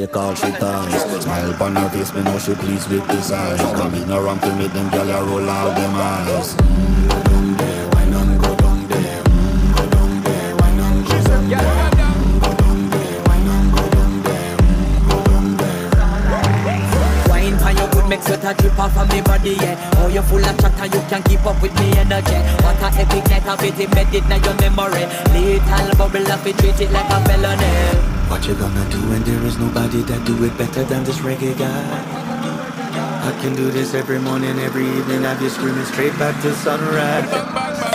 Take off your ties, smile upon her face, me know she pleased with this eyes. Coming around to meet them, girl, I roll out them eyes. Go down there, why none go down there? Go down there, why none go down there? Go down there, why none go down there? Go down there. Wine for your good, make sweat a drip off of me body, yeah. Oh, you're full of chatter, you can't keep up with me energy. What a epic night, I've it embedded in your memory. Little bubble up, it treat it like a felony. What you gonna do when there is nobody that do it better than this reggae guy? I can do this every morning, every evening, have you screaming straight back to sunrise.